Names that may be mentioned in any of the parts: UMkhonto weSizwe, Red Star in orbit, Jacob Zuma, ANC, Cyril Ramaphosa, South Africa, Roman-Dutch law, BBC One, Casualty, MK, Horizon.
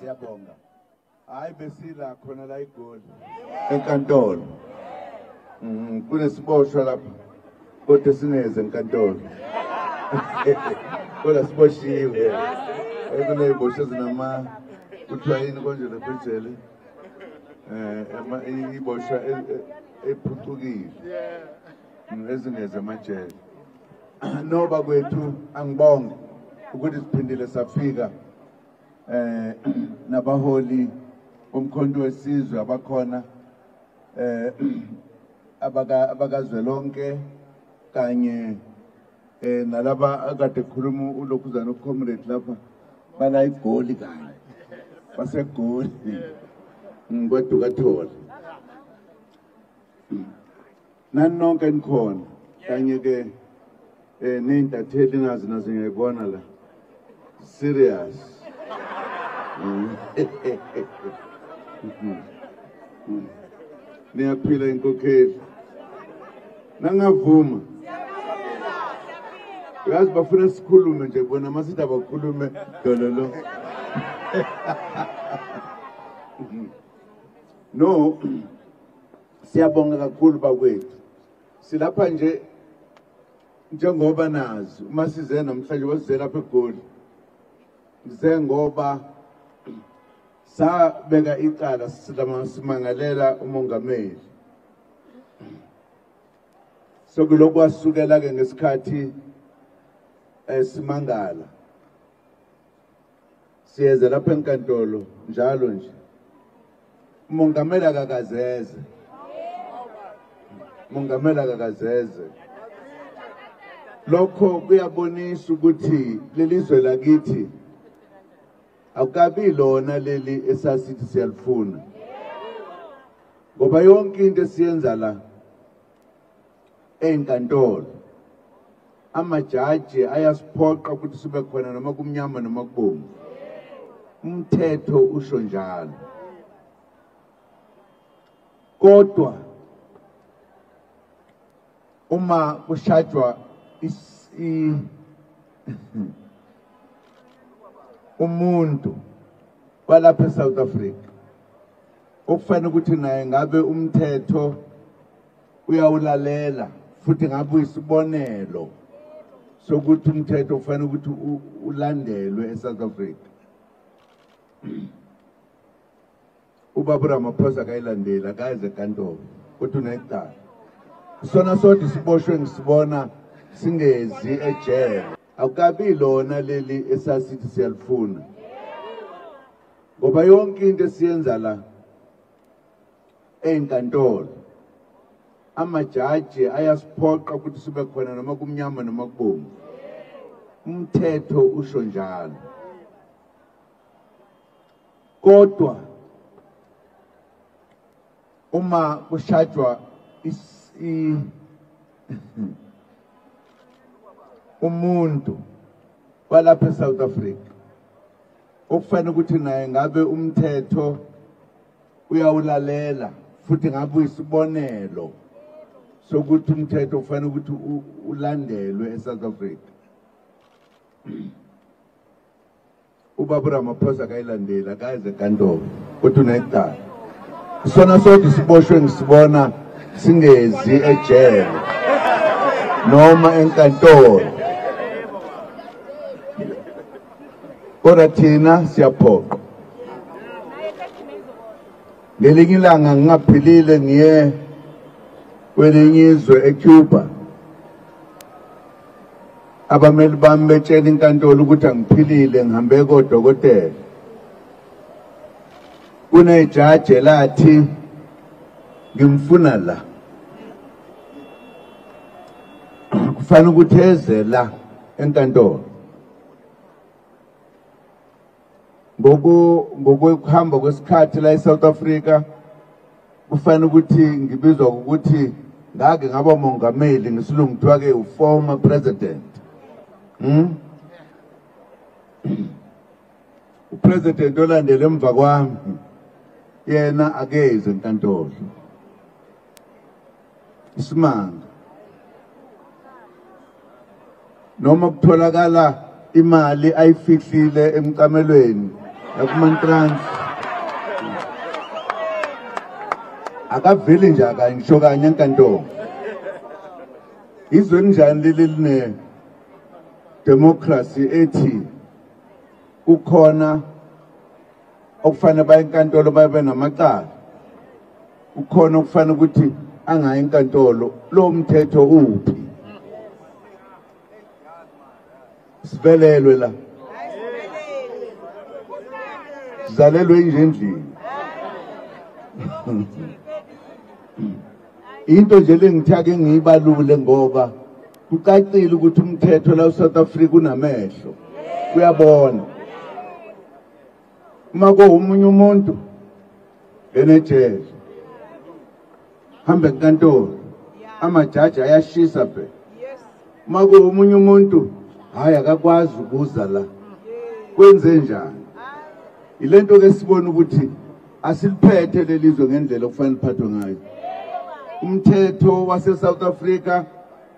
siyabonga. Hayi besila khona la igoli enkantolo. Kunesiboshwa lapha kodwa sineze enkantolo. Kodwa siboshiwe. Ekune boshwe zinama kuthiwa yini konje lapha ejele. Ama iboshwa ePortuguese. Ezineze amajele. No bakwethu angibonge ukuthi siphindile safika nabaholi bomkhonto wesizwe abakhona abakazwelonke kanye nalaba akade khuluma uLokhuzana uComrade lapha bala igoli kanye basegoli ngikwadukathola nanonke nikhona kanye ke nentatheli nazi ngiyibona la serious niyaphila inkokheli nangavuma yazi bafuna sikhulume nje bona masitha bakhulume dololo no siyabonga kakhulu bakwethu silapha nje njengoba nazi uma size namhlanje wasizela lapha eGoli njengoba sabeka icala simangalela uMongameli sokulokwasukela ke ngesikhathi esimangala siyeza lapha enkantolo njalo nje uMongameli akakazeze lokho kuyabonisa ukuthi lelizwe lakithi awukabi lona leli esasithi siyalifuna ngoba yonke into esiyenza la enkantolo amajaji ayasiphoqa ukuthi sibe khona noma kumnyama noma kubomvu umthetho usho njalo kodwa uma kushajwa umuntu walapha eSouth Africa okufanele ukuthi naye ngabe umthetho uyawulalela futhi ngabe uyisibonelo sokuthi umthetho ufanele ukuthi ulandelwe eSouth Africa ubaba Ramaphosa akayilandeli akaze enkantolo kodwa unecala sona sodwa siboshwe ngisibona singezi ejele awukabi lona leli esasithi siyalifuna ngoba yonke into esiyenza la enkantolo amajaji ayasiphoqa ukuthi sibe khona noma kumnyama noma kubomvu umthetho usho njalo kodwa uma kushajwa umuntu walapha eSouth Africa okufanele ukuthi naye ngabe umthetho uyawulalela futhi ngabe uyisibonelo sokuthi umthetho ufanele ukuthi ulandelwe eSouth Africa ubaba Ramaphosa akayilandeli akaze enkantolo kodwa unecala sona sodwa siboshwe ngisibona singezi ejele noma enkantolo ora thina siyaphoqa lelinye ilanga ngingaphilile ngiye kwelinye izwe eCuba abameli bami betshela inkantolo ukuthi angiphilile ngihambe kodokotela kunejaji lathi ngimfuna la kufanele ukuthi eze la enkantolo ngokuhamba kwesikhathi la eSouth Africa kufanele ukuthi ngibizwa ukuthi ngake ngaba uMongameli ngisilungithwa ke uformer president upresident olandele emva kwami yena akeze enkantolo isimanga noma kutholakala imali ayifihlile emqamelweni Government Trans. Aka village njaga ngishoka nyankanto. Izwe njani lilene democracy ethi ukhona okufanele baye enkantolo babe namacala. Ukhona okufanele ukuthi angayi enkantolo lo mthetho uphi. Sibelelwe la. Zalelwe nje endlini. Into nje lengithake ngibalule ngoba kucacile ukuthi umthetho la eSouth Africa unamehlo. Uyabona. Mako umunye umuntu enejele. Hambe enkantolo. Amajaji ayashisa phe. Mako umunye umuntu haya akakwazi ukuza la. Kwenze njani? Ilento ke sibona ukuthi asiliphethe lelizwe ngendlela okufanele liphathwe ngayo. Umthetho wase South Africa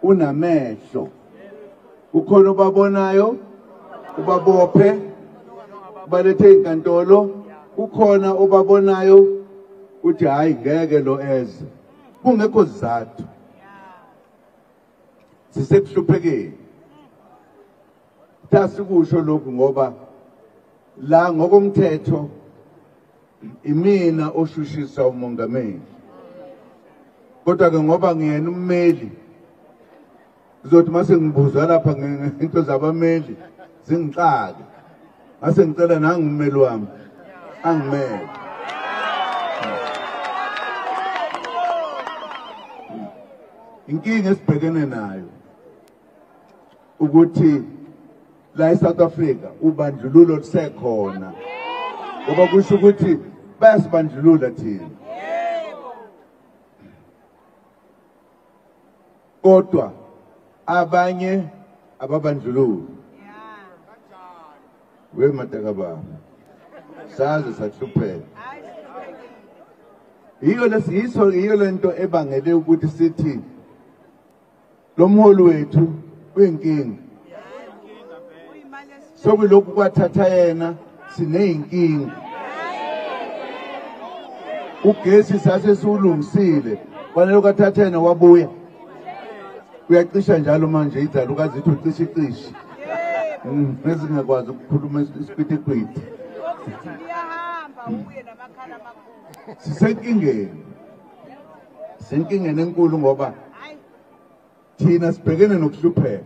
unamehlo. Ukhona obabonayo, ubabophe, balethe enkantolo, ukhona obabonayo uthi hayi ngeke lo eze. Kungekho sizathu. Sisekuhluphekile. Tasikusho lokhu ngoba la ngokomthetho imina oshushisa umongameli. Kodwa ke ngoba ngiyena ummeli uzothi mase ngibuzwa lapha ngento zabameli zingixake. Mase ngicela nanga ummeli wami angimele. Inkinga esibhekene nayo ukuthi la eSouth Africa ubandlululo lisekhona ngoba kusho ukuthi bayasibandlulula thina. Kodwa abanye ababandlululi. We matakaba. Saze sathuphela. Yiyo lento ebangele ukuthi sithi lo mholi wethu uyinkinga. So we look what Tatayana, Sine King. Who cases as a Sulum seal? When look at Tatana, Wabuya. We are Christian Jalomanja, look at the two Christians. President was a Kurumas Spirit Quit. Sinking and then Kulumova. Tina's pregnant of super.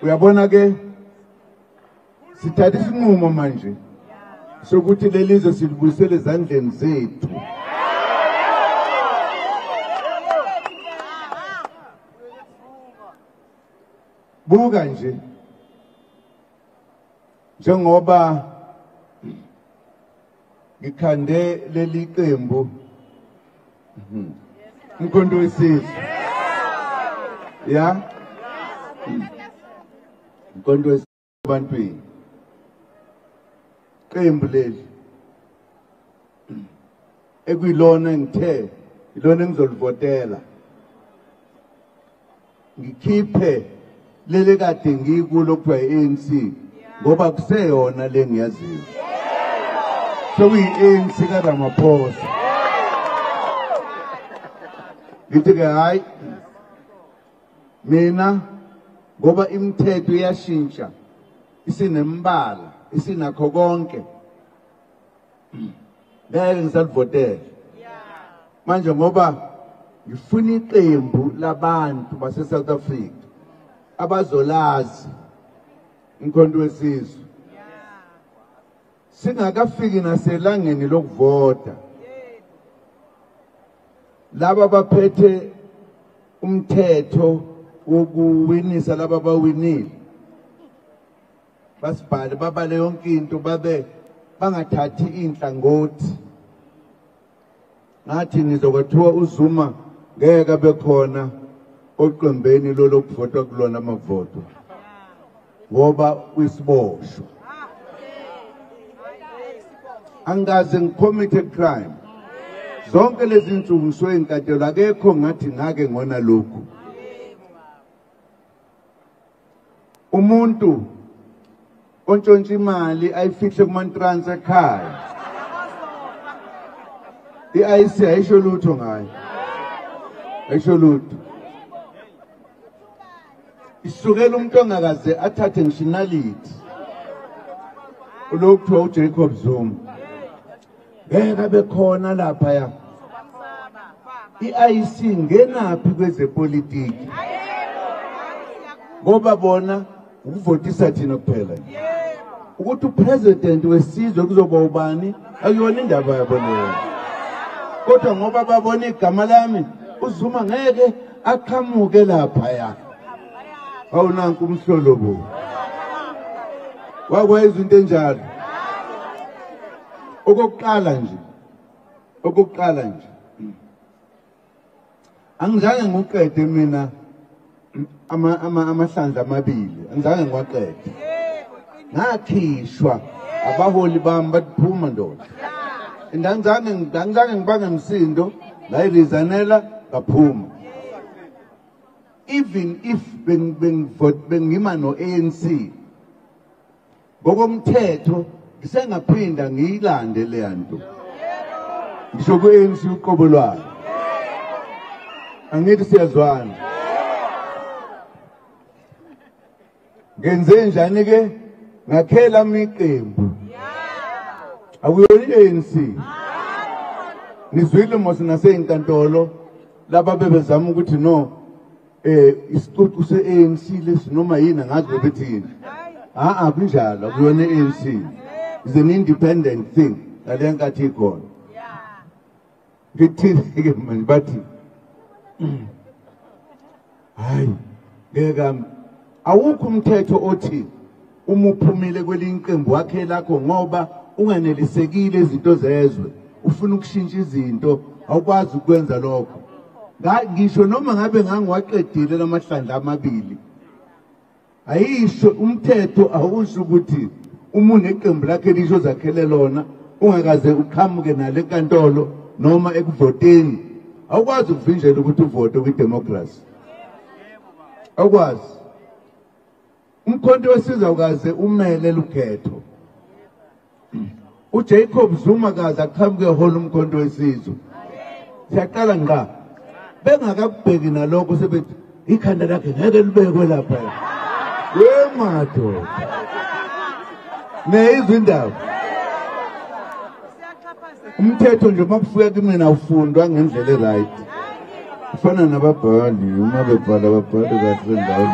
We are born again. Sithathe isinqumo manje sokuthi lelizwe silibuyisele ezandleni zethu. Buka nje njengoba ngikhande leli qembu uMkhonto weSizwe. Yeah. Konto bantwini qembuleli ekuyilona ngithe ilona engizolivotela ngikhiphe lele kade ngikulo kwa ANC ngoba kuseyona lengiyaziyo sokuyi ANC kaRamaphosa ngithi ke hayi mina ngoba imithetho iyashintsha isinembala isinakho konke ngeke ngisalivotela manje ngoba ngifuna iqembu labantu base South Africa abazolazi uMkhonto weSizwe singakafiki naselangeni lokuvota laba baphethe umthetho ukuwinisa laba abawinile basibhale babale yonke into babe bangathathi inhlangothi ngathi nizokwathiwa uZuma ngeke bekhona oqembeni lokuvota kulona amavoto ngoba uyisiboshwe angaze ngicommitted crime zonke lezi zinsuku ngiswenkantelo akekho ngathi ngake ngona lokhu umuntu ontshontsha imali ayifihle kumantrans ekhaya iIC ayisho lutho ngayo ayisho lutho isukela umuntu ongakaze athathe nationality lokuthiwa uJacob Zuma ngeke bekhona lapha ya iIC ngenaphi kwezepolitiki ngoba bona ukuvotisa thina kuphela ukuthi upresident wesizwe kuzoba ubani akuyona indaba yabo leyo kodwa ngoba babona igama lami uZuma ngeke aqhamuke lapha ya awunanku umhlolobo wakwenza into enjalo okokuqala nje angizange nguqede mina amahlandla amabili angizange ngiwaqede ngakhishwa abaholi bami baphuma ndoda angizange ngibange umsindo la irizanela baphuma even if bengima no ANC ngokomthetho ngisengaphinda ngiyilande le nto ngisho ku ANC uqobo lwayo angithi siyazwana ngenze njani ke ngakhela imiqembu akuyona iANC nizwile mose naseyinkantolo laba bebezama ukuthi no isiqhuqu seANC lesinoma yini ngathi bethini kunjalo akuyona iANC is an independent thing alenkathi ikhona ngithini ke manje bathi hayi ngeke awukho umthetho othi uma uphumile kweliqembu wakhe lakho ngoba unganelisekile izinto zezwe ufuna ukushintsha izinto awukwazi ukwenza lokho ngisho noma ngabe ngangiwaqedile lamahlandla amabili ayisho umthetho awusho ukuthi uma uneqembu lakhe lisho zakhele lona ungakaze uqhamuke nale nkantolo noma ekuvoteni awukwazi ukuvinjela ukuthi uvote kwidemocracy awukwazi UMkhonto weSizwe ukaze umele lukhetho uJacob Zuma kaze aqhamuke hole uMkhonto weSizwe siyaqala nqa bengakabheki naloko sebethi ikhanda lakhe ngeke libekwe lapha yemato nezindaba umthetho nje mabufika kimi nawufundwa ngendlela right ufana nababhali uma bebhala ababhali kahle ndawo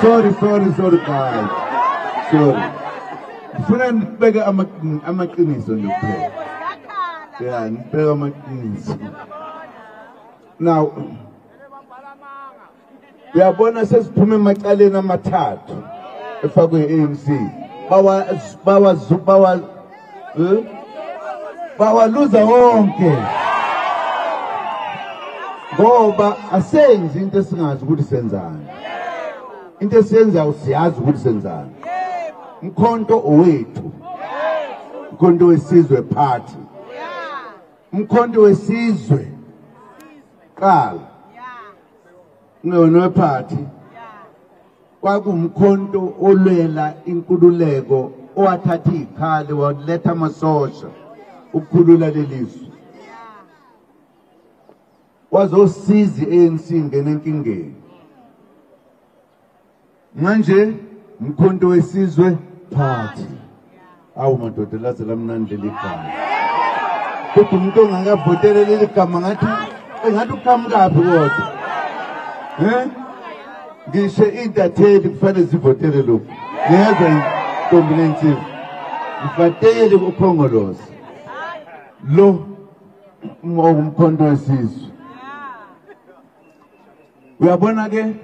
sorry guys. Sorry. Funa nibeka amaqiniso nje kuphela. Yeah, nibeka amaqiniso. Now uyabona sesiphume emacaleni amathathu efakwe ANC. Bawaluza wonke. Ngoba asenze into esingazi ukuthi senzani. Into esiyenza usiyazi ukuthi senzani uMkhonto owethu uMkhonto weSizwe party uMkhonto weSizwe qala ngone party kwaku uMkhonto olwela inkululeko owathatha ikhali waletha amasosha ukukhulula lelizwe wazosiza iANC ngenenkingeni manje uMkhonto weSizwe party awumadodela selamnandi ligama kodwa umuntu ongakavotele ligama ngathi uqhamukapi kodwa ngisho intatheli kufanele zivotele lokho ngiyeza inkombinensi ifatele ukukhongoloza lo uMkhonto weSizwe uyabona ke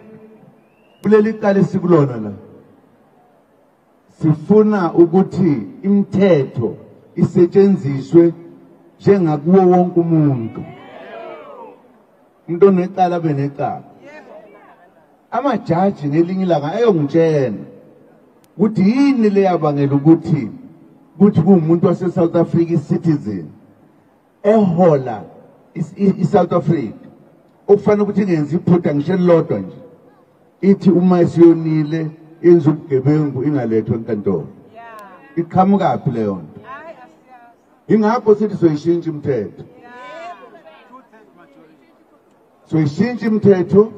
kuleli qale sikulona la sifuna ukuthi imithetho isetshenziswe njengakuwo wonke umuntu umuntu onecala benecala amajaji nelinye ilanga ayongitshena ukuthi yini leyabangela ukuthi kumuntu wase South Africa citizen ehola iSouth Africa ufanele ukuthi ngenze iphutha ngisho lodwa nje Iti umasionile inzumkebengu ingaletwa enkantolo. Ikhamuka aphile yonto. Ingakho sithi soyishintsha umthetho. Soyishintsha umthetho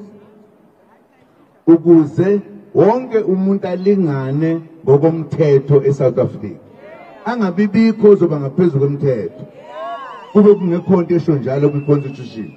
ukuze wonke umuntu alingane ngokomthetho eSouth Africa. Angabibikho ozoba ngaphezulu komthetho. Kube kungekho into esho njalo kwi-constitution.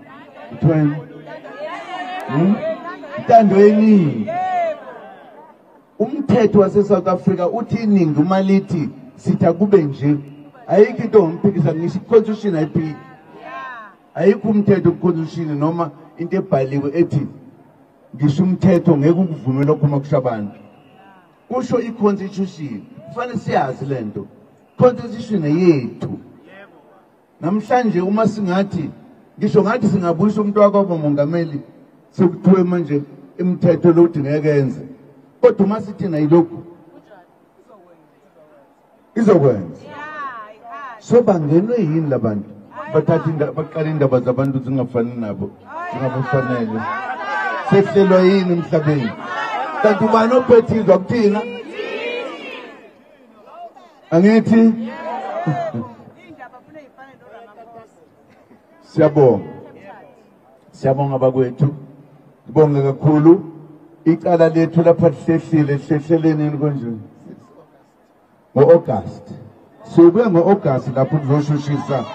kuthiwa Tando eni. Umthetho waseSouth Africa uthi iningi malithi sitha kube nje. Ayikho into umphikisa ngisho i-constitution ayiphiki. Ayikho umthetho ku-constitution noma into ebhaliwe ethi ngisho umthetho ngeke ukuvumele lokho makusha abantu. Kusho i-constitution. Kufanele siyazi lento. Constitution yethu. Namhlanje uma singathi ngisho ngathi singabuyisa umuntu wakho mongameli. Sokuthiwe manje imithetho lo udingekenze kodwa uma sithina yilokhu izokwenza so bangenwe yini labantu bathatha baqala indaba zabantu zingafani nabo singabafanele sehlelwa yini emhlabeni kanti ubani ophethizwa kuthina angithi siyabonga bakwethu. Bonga kakhulu icala lethu lapha lihlelile lihlehleleni konje ngo-August sobe ngo-August lapho uzoshushisa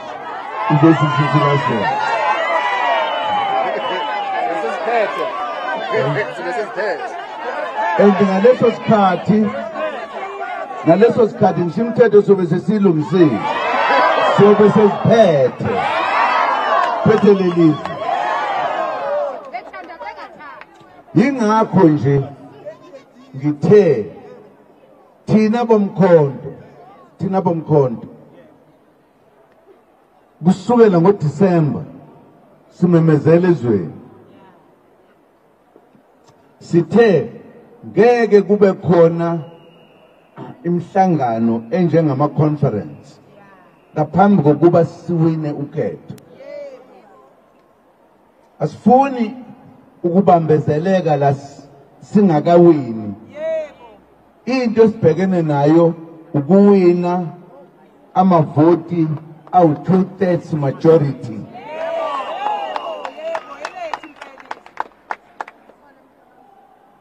uzoshushisa kahle ngaleso sikhathi ngisho umthetho sobe sesilungisile sobe sesiphethe phethelelizwe. Yingakho nje ngithe thina bomkhonto kusukela ngoDisemba simemezele ezweni sithe ngeke kube khona imihlangano enjengama conference ngaphambi kokuba siwine ukhetho. Asifuni ukubambezeleka la singakawini. Into sibhekene nayo ukuwina amavoti awu 2/3 majority.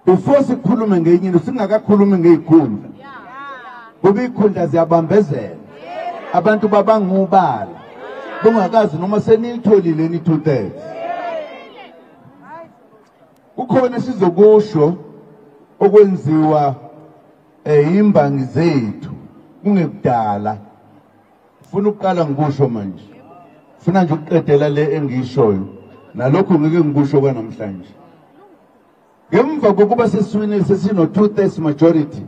Before sikhulume ngenye into singakakhulumi ngeyikhundla. Ngoba ikhundla ziyabambezela. Abantu babangubala. Bungakazi noma senitholile ni 2/3. Ukhona sizokusho okwenziwa imbangi zethu kungekudala. Ufuna ukuqala ngikusho manje. Ufuna nje ukuqedela le engishoyo. Nalokho ngeke ngikusho kwanamhlanje. Ngemva kokuba sesiwine sesino 2/3 majority.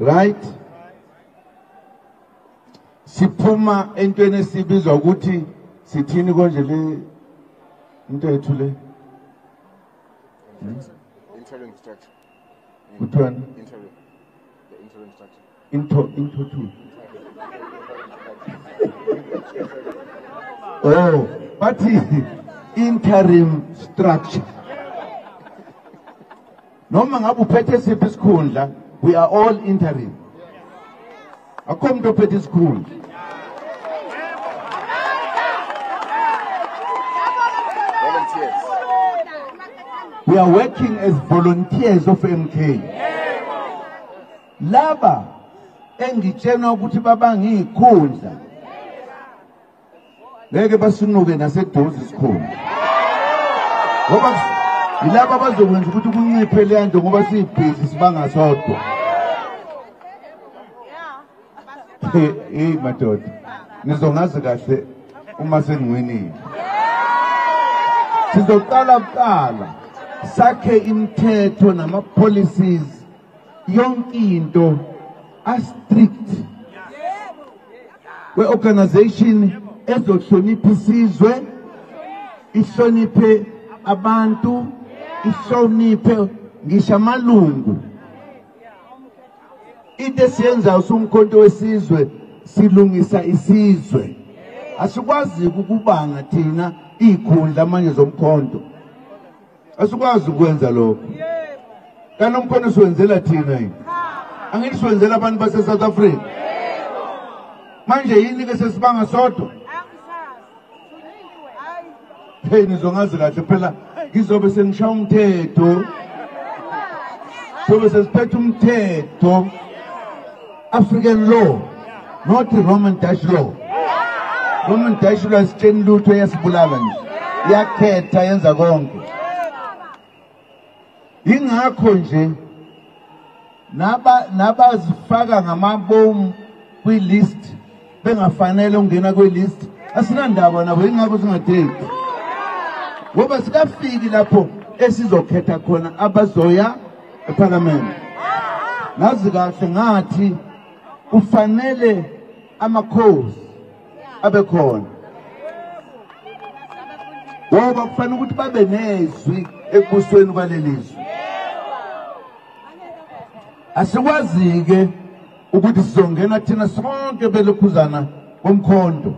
Right? Siphuma entweni esibizwa ukuthi sithini konje le into yethu le. Interim structure. Which one? Interim. The interim structure. Into two. Oh, but interim structure. No mangabu petesi piskunda. We are all interim. I come to petesi school. Volunteers. We are working as volunteers of MK. Laba engitshena ukuthi babangikhundla. Ngeke basunuke naseDozi school. Ngoba ilaba bazokwenza ukuthi kunciphe le nto ngoba sibhizi sibanga sodwa. Hey madoda. Nizongazi kahle uma sengiwinile. Sizoqala sakhe imithetho nama policies yonke into as strict. We organization ezohlonipha isizwe, ihloniphe abantu, ihloniphe ngisho amalungu. Into esiyenza uMkhonto weSizwe silungisa isizwe. Asikwazi ukubanga thina ikhundla manje zomkhonto. Asikwazi ukwenza lokho. Kana umkhonto siwenzela thina yini? Angeke siwenzela abantu base South Africa. Manje yini ke sesibanga sodwa? Hey nizongazi kahle phela ngizobe sengishaya umthetho. Sobe sesiphethe umthetho. African law, not Roman-Dutch law. Roman-Dutch law is chain loot to Yasbulavan. Yaketa yenza gongo. Ingakho nje nabazifaka ngamabomu kwi list bengafanele ungena kwi list asinandaba nabo ingakho singathengi ngoba sikafiki lapho esizokhetha khona abazoya eParliament nazi kahle ngathi ufanele amakhosi abekhona ngoba kufanele ukuthi babe nezwi ekubusweni kwalelizwe. Asikwazi ke ukuthi sizongena thina sonke belokhuzana bomkhonto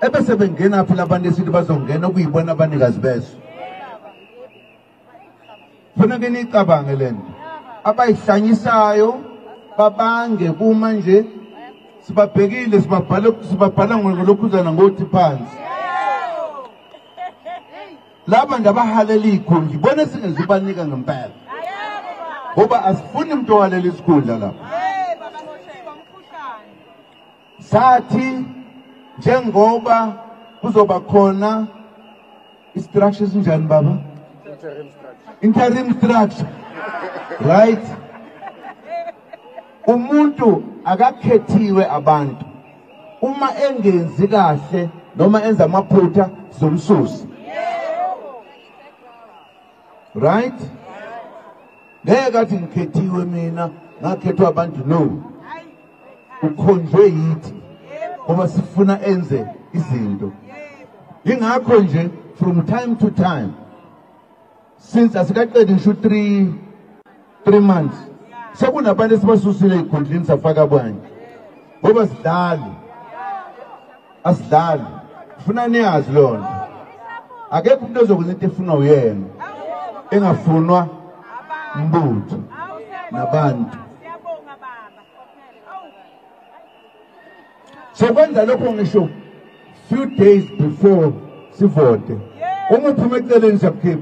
ebese bengena phela abantu esithi bazongena ukuyibona abanikazi beso. Funa ke nicabange lento abayihlanyisayo babange kuma nje sibabhekile sibabhala ngolokhuzana ngothi phansi. Laba ndabahalela ikhundla bona singezibanika ngempela. Oba asifuni mtu waleli skudla la. Sathi njengoba kuzoba khona instructions njani baba? Interim structure. Right? Umuntu akakhethiwe abantu. Uma engenzi kahle noma enza amaphutha zomsusi. Right? Ngekathi ngikhethiwe mina ngakhethwa abantu no ukhonjwe yithi ngoba sifuna enze izinto. Ingakho nje from time to time since asikaqedi ngisho 3 months sekunabantu esibasusile ikhundleni safaka abanye ngoba asidlali funa niyazi lona akekho umuntu ozokwenza into efuna uyena engafunwa mbuti na bantu. So when the local nation, few days before she voted, only to make the relationship keep.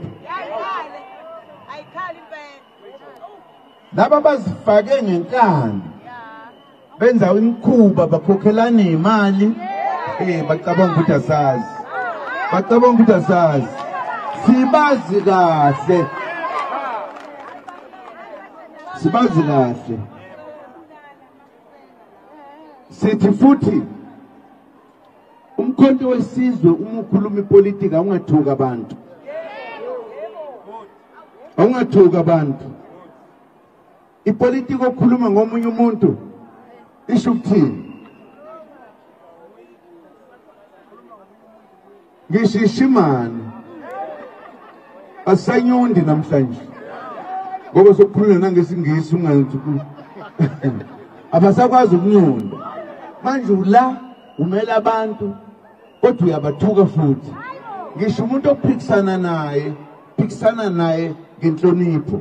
Nababas fageng in can. Benza imkuba bakokelani imali. Eh, bakabongutasaz. Sibazi kahle. Sibazilase sithi futhi uMkhonto weSizwe umukhuluma ipolitika ungathuka abantu ipolitika okhuluma ngomunye umuntu ishukuthini ngishishimani asanyundi namhlanje ngoba sokhuluma nangesingisi unganzuku abasakwazi ukunyonda manje ula umela abantu kodwa uyabathuka futhi ngisho umuntu ophikisana naye ngenhlonipho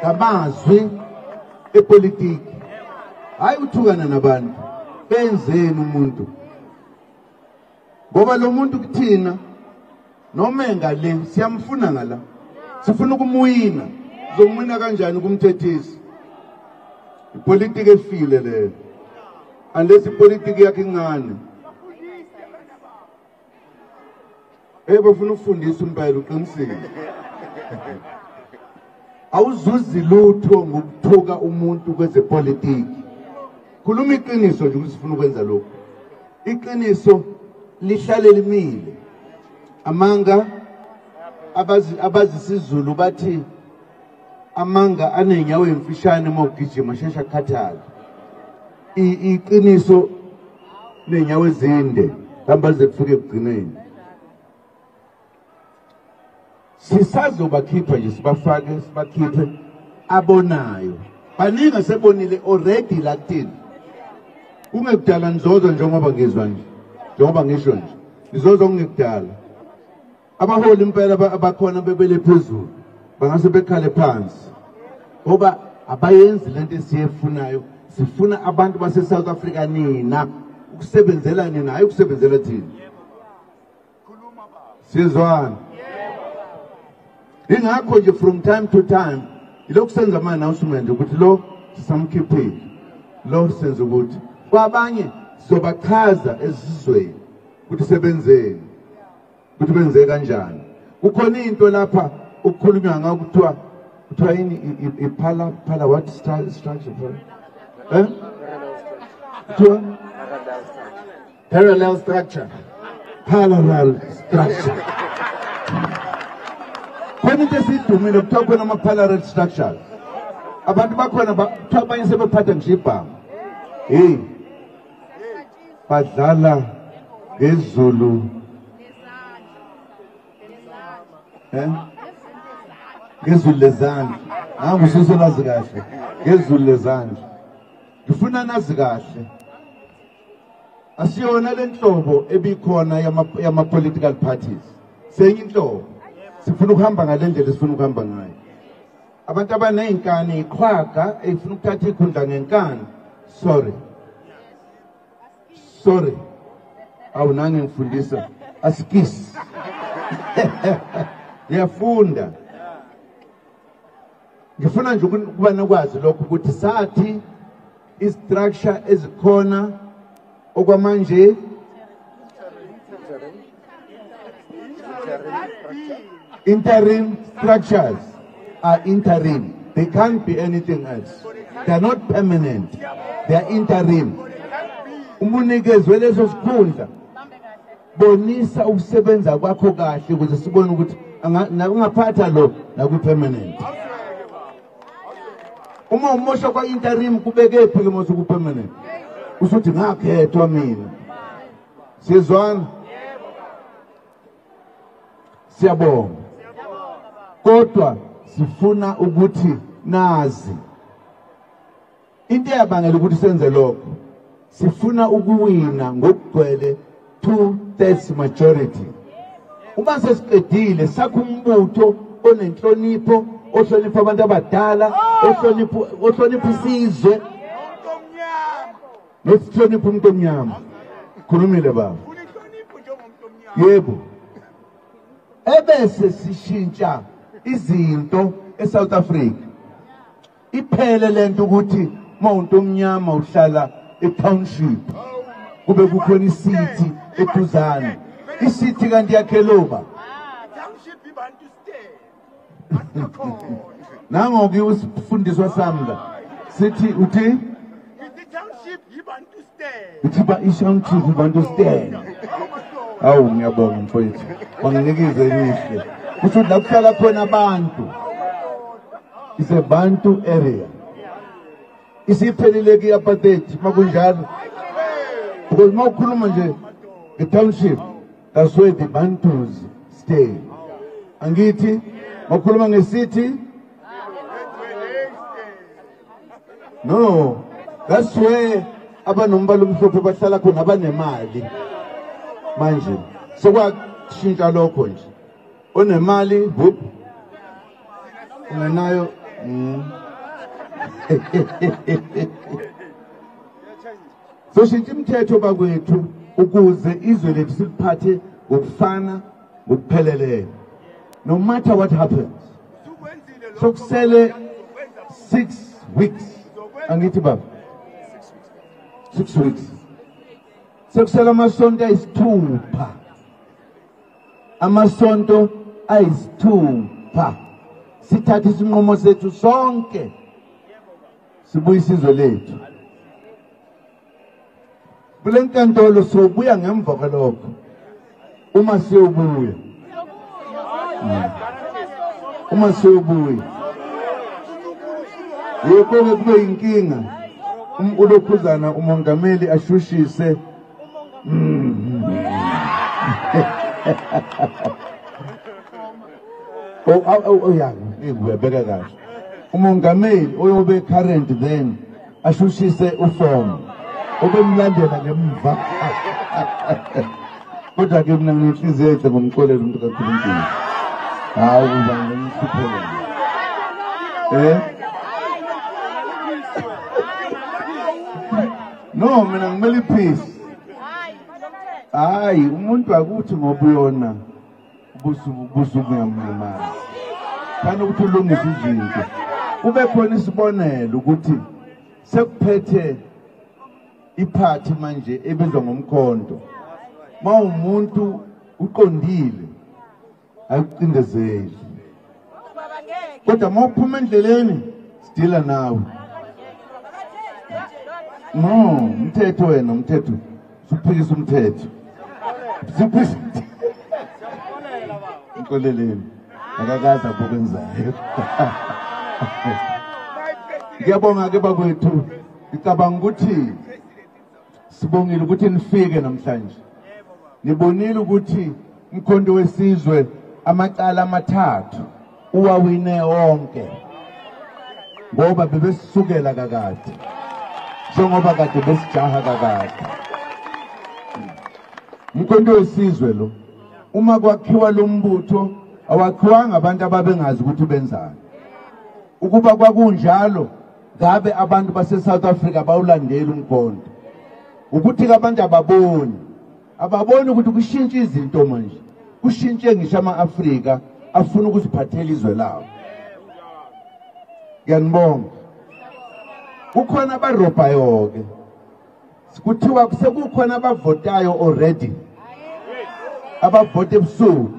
ngamazwi epolitiki hayi uthukana nabantu benzeni umuntu ngoba lo muntu kuthina noma engale siyamfuna ngala sifuna ukumwina. Zomwina kanjani kumthethisi ipolitiki efile leyo unless ipolitiki yakhe ingane bafuna ukufundisa impela uqinisile awuzuzi lutho ngokuthuka umuntu kwezepolitiki khuluma iqiniso nje usifuna ukwenza lokho iqiniso lihlale limile amanga abazisizulu bathi amanga anenyawo emfishane mogijima shesha kathala iqiniso nenyawo ezinde kambaze kufike kugcineni sisazobakhipha nje sibafake sibakhiphe abonayo baningi sebonile already laktini ungekudala nzozo njengoba ngizwa nje njengoba ngisho nje izozo ungekudala abaholi impela abakhona bebele phezulu bangase bekhale phansi ngoba abayenzi lento esiyefunayo sifuna abantu base South Africa nina ukusebenzela nina hayi ukusebenzela thini khuluma baba sizwana ingakho nje from time to time ilokusenza ama announcement ukuthi lo samkhiphe lo senza ukuthi kwabanye sizobachaza ezizweni ukuthi sebenzeni ukuthi benze kanjani ukhona into lapha ukukhuluma ngakuthiwa kuthiwa yini iphala what structure parallel structure parallel structure when it is into mina kuthiwa nama parallel structures abantu bakhona kuthiwa abanye sebephatha ngishibhama hey badlala ngezulu ngezulu lezandla nangu ususo nazi kahle ngezulu lezandla ngifuna nazi kahle asiyona lenhlobo ebikhona yama political parties senye inhlobo sifuna ukuhamba ngalendlela esifuna ukuhamba ngayo abantu abanezinkani iqhaga efuna ukuthatha ikhundla ngenkani sorry awunange ngifundisa asikisi yafunda ngifuna nje ukuba nokwazi lokho ukuthi sathi istructure ezikhona okwamanje interim structures are interim they can't be anything else they are not permanent they are interim umnikezwe leso sikhundla bonisa ukusebenza kwakho kahle ukuze sibone ukuthi nakungaphatha lo nakupermanent uma umosha kwa interim kubeke phike mose kupermanent usuthi ngakhethwa mina sizwana siyabonga kodwa sifuna ukuthi nazi into yabangela ukuthi senze lokho sifuna ukuwina ngokugcwele 2/3 majority uma sesiqedile sakumbutho onenhlonipho ohlonipha abantu abadala ohlonipha isizwe nohlonipha umuntu omnyama khulumile baba yebo ebese sishintsha izinto eSouth Africa iphele lento ukuthi umuntu omnyama uhlala eTownship kube kukhona isithi eduzane isithi kanti yakheloba Township ibantu stay nangoku usifundiswa samla sithi uthi the township ibantu stay uthiba ishantu ibantu stay awu ngiyabonga mfowethu wanginikeze lihle uthi lakuhlala khona abantu ise bantu area isipheleleke yapartheid makunjalo because mawukhuluma nje the township that's where the bantus stay angithi mawukhuluma ngesithi no that's where abanombalwa umhlophe bahlala khona abanemali manje sokwashintsha lokho nje onemali bub unayo so shintsha imithetho bakwethu ukuze izwe lethu siliphathe ngokufana ngokupheleleyo no matter what happens sokusele 6 weeks angithi baba 6 weeks sokusele amasonto ayisithupha amasonto ayisithupha sithathe isinqumo sethu sonke sibuyise izwe lethu kulenkantolo sobuya ngemva kwalokho uma siyobuya umasubuhi yekho kube inkinga ulokhuzana umongameli ashushise oh yeah ngibeka kahle umongameli oyobe current then ashushise uform obemlandela ngemva kodwa ke mina ngihlizwe ethe ngomkholela umuntu kaNkulunkulu hawo ngimhluphele no mina ngimeli peace hayi umuntu akuthi ngoba uyona busuku ngamimali kana ukuthi ulungise izinto ube khona isibonelo ukuthi sekuphethe iphathi manje ebizwa ngomkhonto mawumuntu uqondile akucindezeli kodwa mawuphuma endleleni sidila nawe no umthetho wena umthetho siphikisa umthetho siphikisa inkoleleni akakaza ukwenzayo ngiyabonga ke bakwethu ngicabanga ukuthi sibongile ukuthi nifike namhlanje nibonile ukuthi umkhonto wesizwe amacala amathathu uwawine wonke ngoba bebesukela kakade njengoba kade besijaha kakade umkhonto wesizwe lo uma kwakhiwa lombutho awakhiwa ngabantu ababengazi ukuthi benzani ukuba kwakunjalo ngabe abantu base South Africa bawulandela umkhonto ukuthi abantu ababoni ukuthi kushintshe izinto manje kushintshe ngisho amaAfrika afuna ukuziphathela izwe lawo ngiyanibonga ukhona abarobha yonke sikuthiwa sekukhona abavotayo already abavota ebusuku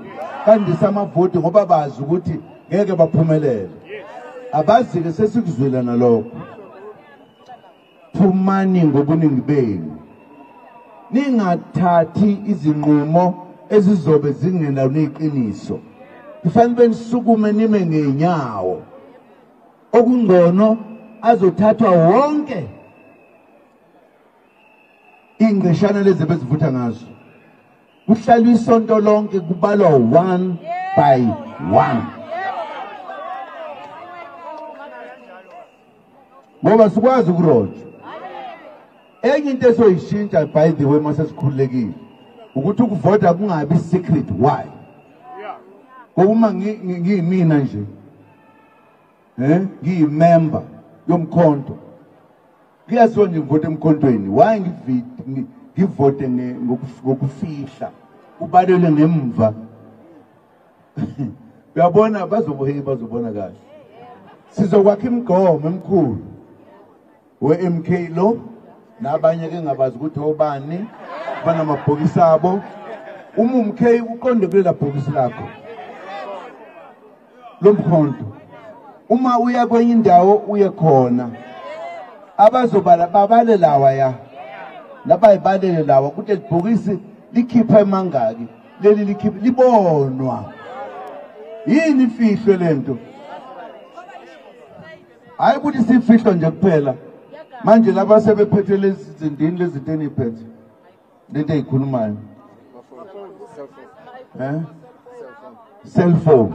bandisa amavoti ngoba bazi ukuthi ngeke baphumelele abazike sesikuzwela nalokho phumani ngobuningi benu ningathathi izinqumo ezizobe zingena neqiniso kufanele nisukume nime ngenyawo okungcono azothathwa wonke ingeshana lezi bezivutha ngazo kuhlalwe isonto lonke kubalwa 1 by 1 ngoba sikwazi ukurotsha enye into esoyishintsha by the way mase sikhululekile ukuthi ukuvota kungabi secret why uma ngiyimina nje ngiyimember yomkhonto kuyaso nje ngivote emkhontweni why ngivote ngokufihla ubalele ngemva uyabona bazobona kahle sizokwakha imigomo emikhulu we MK lo nabanye ke ngabazi ukuthi obani banamabhokisi abo uma uMK uqonde kule labhokisi lakho lomkhonto uma uya kwenye indawo uye khona abazobala babale lawa ya labayibalele lawa ukuthi libhokisi likhipha emangaki leli likhipha libonwa yini ifihlo lento ayibuthi sifihlo nje kuphela manje laba sebephethe lezi zindini lezi zinteni iphethe lento ezikhulumayo cellphone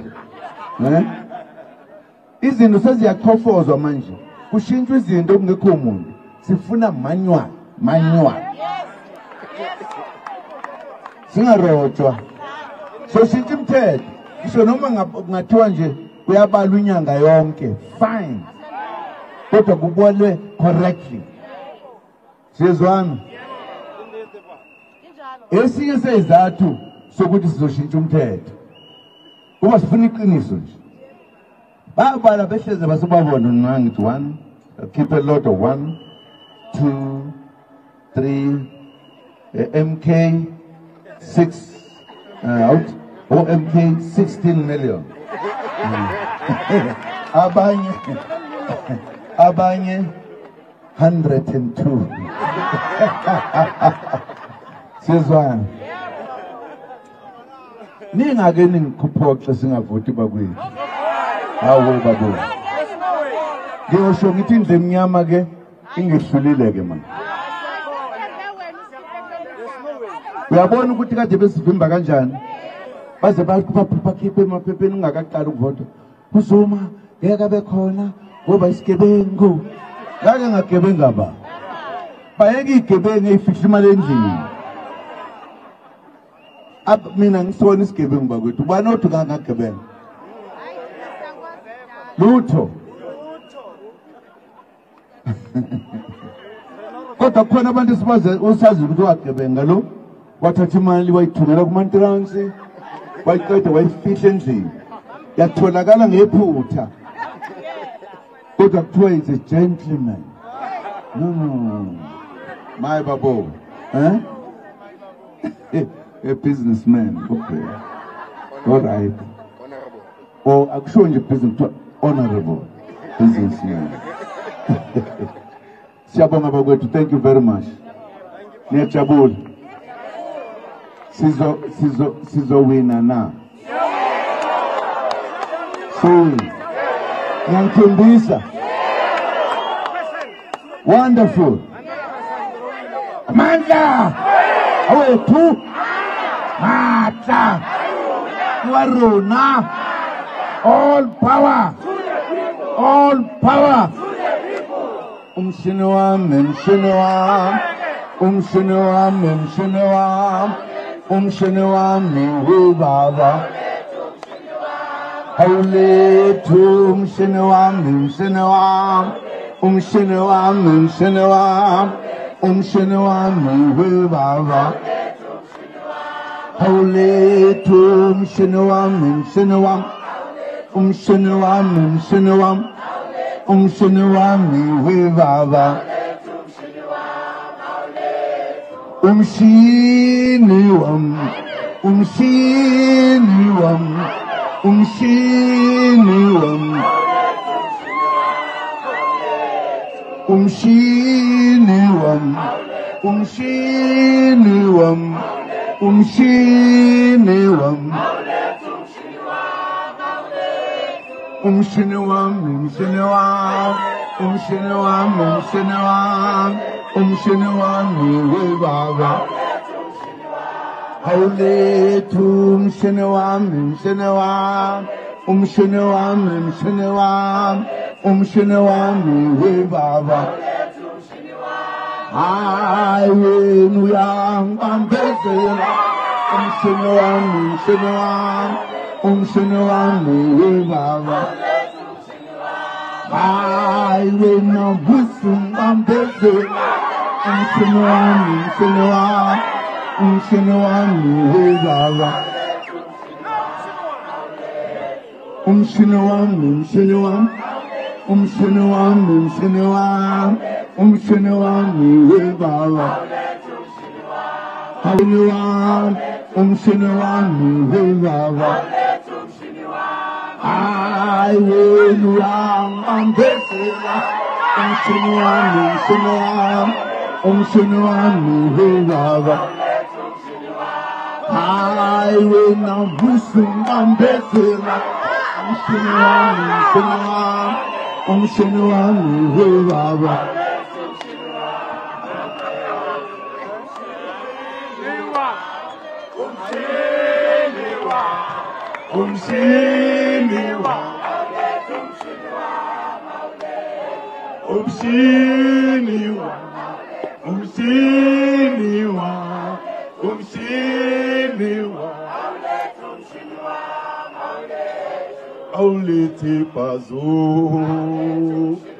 izinto seziyachofozwa manje kushintshwe izinto okungekho umuntu sifuna manual singarojwa so shintsha imithetho ngisho noma kungathiwa nje kuyabalwa inyanga yonke fine kodwa kubonwe correctly sizwana esinye sezathu sokuthi sizoshintsha umthetho kuba sifuna iqiniso nje babala behleze basebabona nangithi 1 keep a lot of 1 2 3 MK 6 out or MK 16 million abanye 102 sizwana ningake ningikhuphoxe singavoti bakwethu Awe babu. Geo shongiti mnyama ge ingesulilege man. Uyabona ukuthi kade besivimba kanjani baze bakuba phaphakhiphe emaphepeni ungakaqala ukuvota uzuma ngeke bekhona ngoba isigebengu ngake ngagebenga ba bayeke igebengu eyifihla imali endlini ab mina ngisona isigebengu bakwethu banothu kangagebengu lutho kodwa khona abantu sibaze usazi ukuthi wagebenga lo wathathimali wayithumela kuMantiransi wayiqeda wayifihla endlini yatholakala ngephutha kodwa kuthiwa is a gentleman no my babo a businessman okay all right or akusho nje business honorable businessman siyabonga bakwethu thank you very much niyajabula Sizo wina na. Soon. Nyankumbisa. Wonderful. Amanda. Awe tu. Mata. Waruna. All power. All power. Umshinuam. Umshinuam hu baba Hawletum shinuam Umshinuam hu baba Hawletum shinuam Umshinuam hu baba Only Tipazo.